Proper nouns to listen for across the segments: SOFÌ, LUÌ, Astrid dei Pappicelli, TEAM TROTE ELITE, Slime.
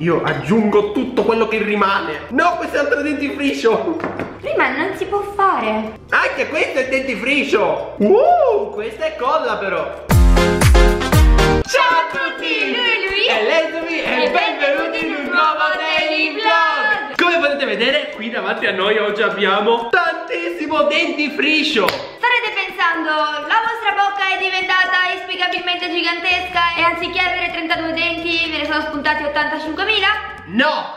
Io aggiungo tutto quello che rimane. No, questo è altro dentifricio. Prima non si può fare. Anche questo è dentifricio. Questa è colla però. Ciao a tutti, lui e lei, Sofì, e benvenuti in un nuovo daily vlog. Come potete vedere, qui davanti a noi oggi abbiamo tantissimo dentifricio. Starete pensando, la vostra bocca è diventata inspiegabilmente gigantesca e anziché avere 32 denti ve ne sono spuntati 85.000? No!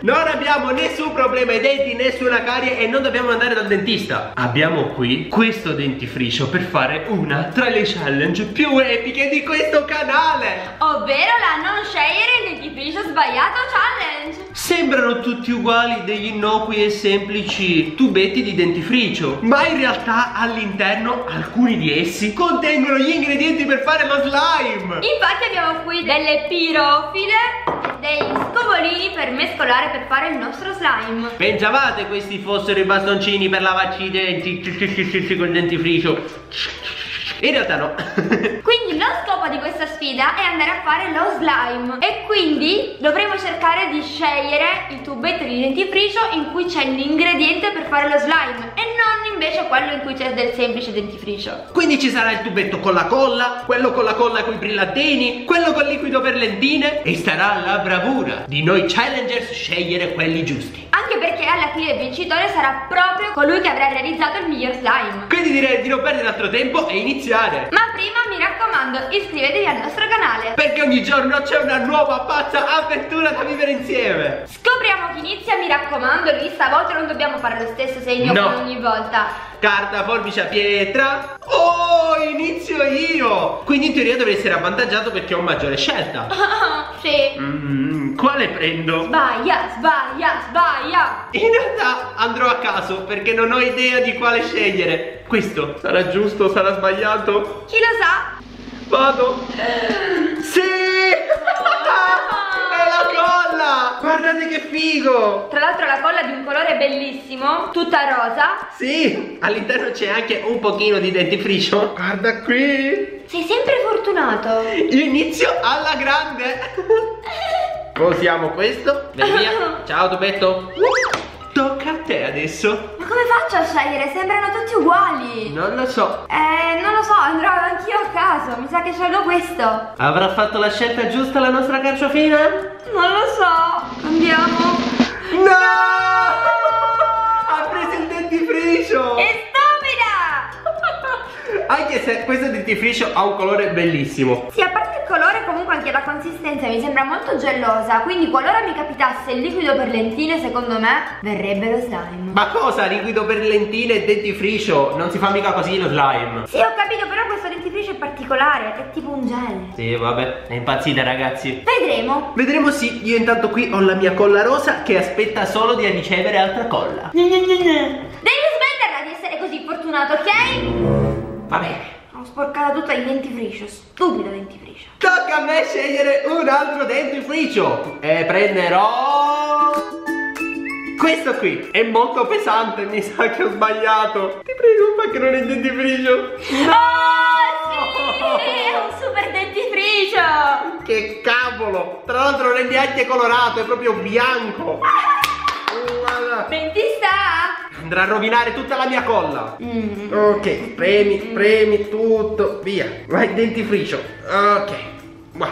Non abbiamo nessun problema ai denti, nessuna carie e non dobbiamo andare dal dentista. Abbiamo qui questo dentifricio per fare una tra le challenge più epiche di questo canale, ovvero la non scegliere il dentifricio sbagliato challenge. Sembrano tutti uguali degli innocui e semplici tubetti di dentifricio, ma in realtà all'interno alcuni di essi contengono gli ingredienti per fare lo slime. Infatti abbiamo qui delle pirofile, dei scovolini per mescolare per fare il nostro slime. Pensavate questi fossero i bastoncini per lavarci i denti col dentifricio? In realtà no. Quindi lo scopo di questa sfida è andare a fare lo slime e quindi dovremo cercare di scegliere il tubetto di dentifricio in cui c'è l'ingrediente per fare lo slime e non invece quello in cui c'è del semplice dentifricio. Quindi ci sarà il tubetto con la colla, quello con la colla con i brillantini, quello con il liquido per lentine e sarà la bravura di noi challengers scegliere quelli giusti. Anche perché alla fine il vincitore sarà proprio colui che avrà realizzato il miglior slime. Quindi direi di non perdere altro tempo e iniziare. Ma prima mi raccomando iscrivetevi al nostro canale, perché ogni giorno c'è una nuova pazza avventura da vivere insieme. Scopriamo chi inizia, mi raccomando, che stavolta non dobbiamo fare lo stesso segno come ogni volta. Carta, forbice, pietra. Oh, inizio io. Quindi in teoria dovrei essere avvantaggiato perché ho maggiore scelta. Sì. Quale prendo? Sbaglia, sbaglia, sbaglia. In realtà andrò a caso perché non ho idea di quale scegliere. Questo sarà giusto, sarà sbagliato? Chi lo sa? Vado. Sì! Colla! Guardate che figo! Tra l'altro la colla è di un colore bellissimo, tutta rosa. Sì, all'interno c'è anche un pochino di dentifricio. Guarda qui! Sei sempre fortunato. Io inizio alla grande. Posiamo questo. Vai via. Ciao tubetto. Tocca a te adesso. Ma come faccio a scegliere? Sembrano tutti uguali. Non lo so. Non lo so, andrò anch'io a caso. Mi sa che scelgo questo. Avrà fatto la scelta giusta la nostra carciofina? Non lo so. Andiamo. No! Ha preso il dentifricio. È stupida. Anche se questo dentifricio ha un colore bellissimo. Sì, a parte il colore, comunque anche la consistenza mi sembra molto gelosa. Quindi qualora mi capitasse il liquido per lentine, secondo me verrebbe lo slime. Ma cosa? Liquido per lentine e dentifricio? Non si fa mica così lo slime. Sì, ho capito, però questo dentifricio è particolare, è tipo un gel. Sì, vabbè, è impazzita ragazzi. Vedremo. Vedremo sì. Io intanto qui ho la mia colla rosa che aspetta solo di ricevere altra colla. Devi smetterla di essere così fortunato, ok? Va bene. Ho sporcato tutto il dentifricio, stupido dentifricio. Tocca a me scegliere un altro dentifricio e prenderò questo qui. È molto pesante, mi sa che ho sbagliato. Ti prego, ma che non è il dentifricio. No! Oh, sì, è un super dentifricio. Che cavolo. Tra l'altro non è neanche colorato, è proprio bianco. Dentista! Andrà a rovinare tutta la mia colla. Ok, premi tutto. Via, vai dentifricio. Ok, va.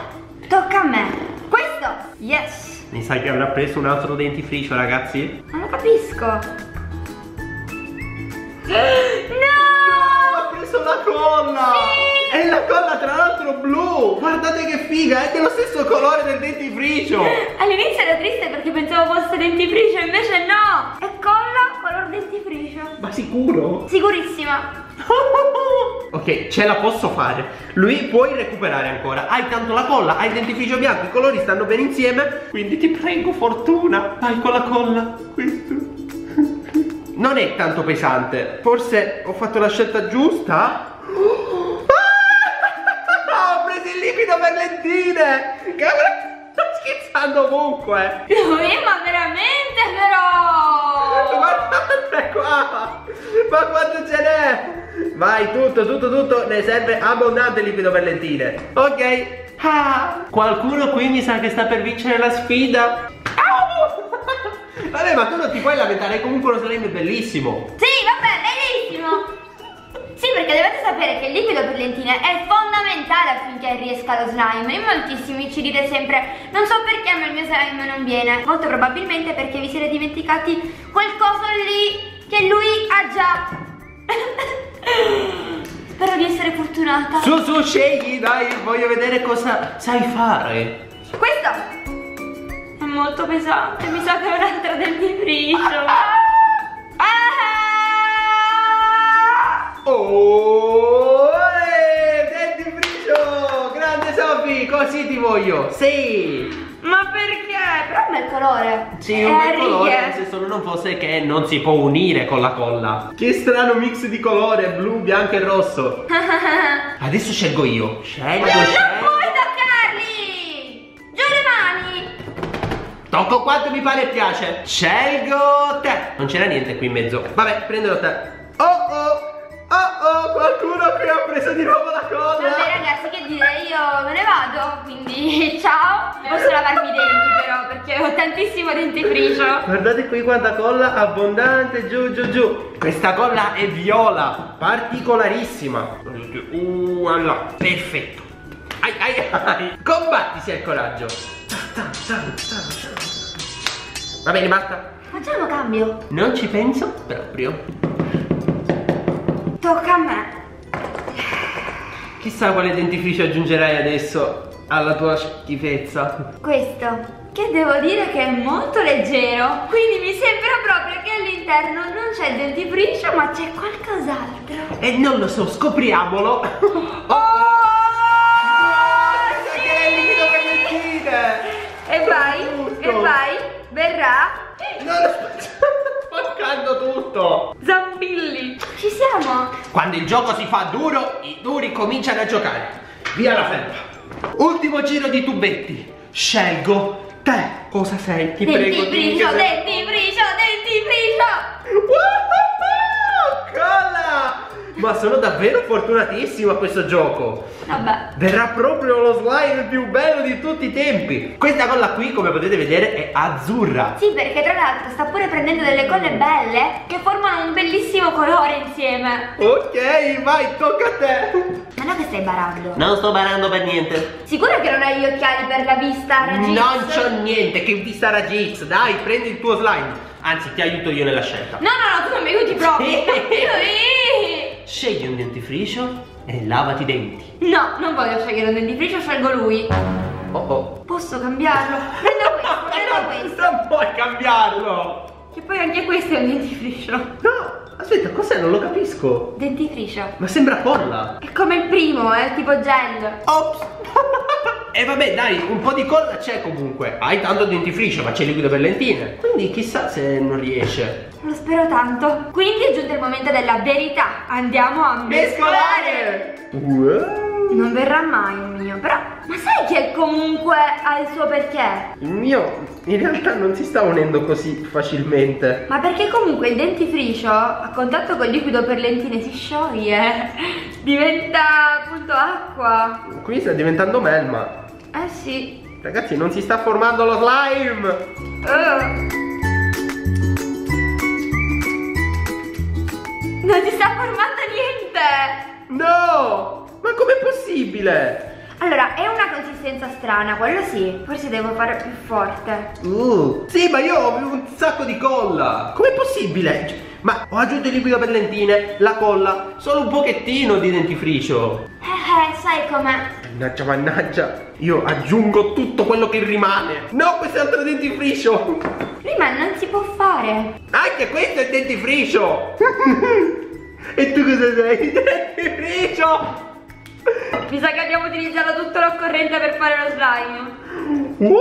Tocca a me. Questo? Yes. Mi sa che avrà preso un altro dentifricio ragazzi. Non lo capisco. No! Ha preso la colla. Sì. E la colla tra l'altro blu. Guardate che figa, è dello stesso colore del dentifricio. All'inizio ero triste perché pensavo fosse dentifricio, invece no. È colla color dentifricio. Ma sicuro? Sicurissima. Ok, ce la posso fare. Lui puoi recuperare ancora. Hai tanto la colla, hai il dentifricio bianco, i colori stanno bene insieme. Quindi ti prego fortuna. Vai con la colla. Questo non è tanto pesante. Forse ho fatto la scelta giusta. Per lentine che sto schizzando ovunque. Ma veramente però. Guardate qua. Ma quanto ce n'è. Vai, tutto, ne serve abbondante liquido per lentine. Ok. Qualcuno qui mi sa che sta per vincere la sfida. Vabbè, ma tu non ti puoi lamentare, comunque lo slime è bellissimo. Sì, vabbè, bellissimo. Sì, perché dovete sapere che il liquido per lentine è fondamentale affinché riesca lo slime. In moltissimi ci dite sempre: non so perché ma il mio slime non viene. Molto probabilmente perché vi siete dimenticati quel coso lì che lui ha già. Spero di essere fortunata. Su, scegli, dai, voglio vedere cosa sai fare. Questo è molto pesante, mi sa che è un'altra del dentifricio. Oh, dentifricio! Grande Sofi, così ti voglio. Sì. Ma perché? Però è un bel colore. Sì, è un bel colore, se solo non fosse che non si può unire con la colla. Che strano mix di colore, blu, bianco e rosso. Adesso scelgo io. Non puoi toccarli! Giù le mani. Tocco quanto mi pare e piace. Scelgo te. Non c'era niente qui in mezzo. Vabbè, prendilo te. Oh, qualcuno qui ha preso di nuovo la colla. Vabbè ragazzi, che dire, io me ne vado, quindi ciao. Posso lavarmi i denti però, perché ho tantissimo dentifricio. Guardate qui quanta colla abbondante, giù. Questa colla è viola, particolarissima. Allora, perfetto. Ai. Combattisi al coraggio. Va bene, basta. Facciamo cambio. Non ci penso proprio. Tocca a me. Chissà quale dentifricio aggiungerai adesso alla tua schifezza. Questo, che devo dire che è molto leggero, quindi mi sembra proprio che all'interno non c'è il dentifricio ma c'è qualcos'altro. E non lo so, scopriamolo. Sì! Che liquido per e vai, verrà. Non lo sto spaccando tutto. Zambilli. Ci siamo. Quando il gioco si fa duro, i duri cominciano a giocare. Via la felpa. Ultimo giro di tubetti. Scelgo te. Cosa sei? Ti prego. Dentifricio. Colla. Ma sono davvero fortunatissimo a questo gioco. Vabbè. Verrà proprio lo slime più bello di tutti i tempi. Questa colla qui, come potete vedere, è azzurra. Sì, perché tra l'altro sta pure prendendo delle colle belle che formano un bellissimo colore insieme. Ok, vai, tocca a te. Ma non è che stai barando? Non sto barando per niente. Sicuro che non hai gli occhiali per la vista raggi X? Non c'ho niente, che vista raggi X. Dai, prendi il tuo slime. Anzi, ti aiuto io nella scelta. No, tu non mi aiuti proprio. Scegli un dentifricio e lavati i denti. No, non voglio scegliere un dentifricio, scelgo lui. Posso cambiarlo? Prendo questo, Non puoi cambiarlo. Che poi anche questo è un dentifricio. No, aspetta, cos'è? Non lo capisco. Dentifricio. Ma sembra colla. È come il primo, tipo gel. Ops. E vabbè, dai, un po' di colla c'è comunque. Hai tanto dentifricio, ma c'è liquido per lentine. Quindi chissà se non riesce. Lo spero tanto. Quindi è giunto il momento della verità. Andiamo a mescolare. Wow. Non verrà mai il mio, però. Ma sai che comunque ha il suo perché? Il mio in realtà non si sta unendo così facilmente. Ma perché comunque il dentifricio a contatto col liquido per lentine si scioglie. Diventa appunto acqua. Qui sta diventando melma. Eh sì. Ragazzi, non si sta formando lo slime. Non si sta formando niente. No. Ma com'è possibile? Allora, è una consistenza strana, quello sì. Forse devo fare più forte. Sì, ma io ho un sacco di colla. Com'è possibile? Ma ho aggiunto il liquido per lentine, la colla, solo un pochettino di dentifricio. Sai com'è. Mannaggia, io aggiungo tutto quello che rimane. No, questo è un altro dentifricio. Prima non si può fare. Anche questo è dentifricio. E tu cosa sei? Dentifricio. Mi sa che abbiamo utilizzato tutto l'occorrente per fare lo slime.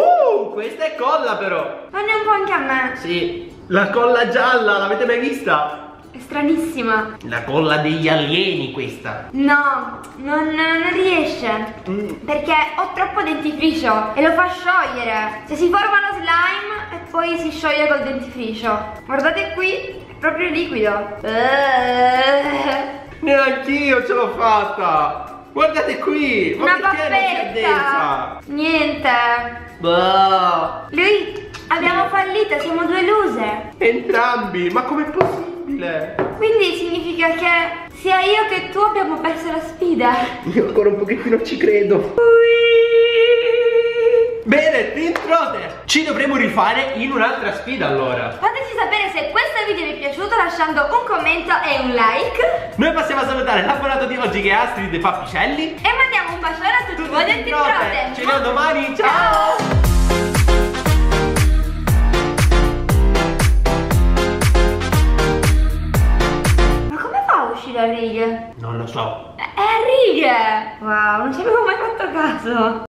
Questa è colla però. Ma ne un po' anche a me. Sì, la colla gialla, l'avete mai vista? È stranissima. La colla degli alieni questa. No, non riesce. Perché ho troppo dentifricio e lo fa sciogliere. Se si forma lo slime e poi si scioglie col dentifricio. Guardate qui, è proprio liquido. Neanch'io ce l'ho fatta. Guardate qui. Ma una baffetta. Niente. Boh. Lui, abbiamo fallito, siamo due lose. Entrambi, ma com'è possibile? Quindi significa che sia io che tu abbiamo perso la sfida. Io ancora un pochettino ci credo. Bene, Team Trotter, ci dovremo rifare in un'altra sfida allora. Fateci sapere se questo video vi è piaciuto lasciando un commento e un like. Noi passiamo a salutare l'abbonato di oggi che è Astrid dei Pappicelli. E mandiamo un bacione a tutti voi del Team Trotter. Ci vediamo domani, ciao! Ciao. A righe? Non lo so. È a righe! Wow, non ci avevo mai fatto caso.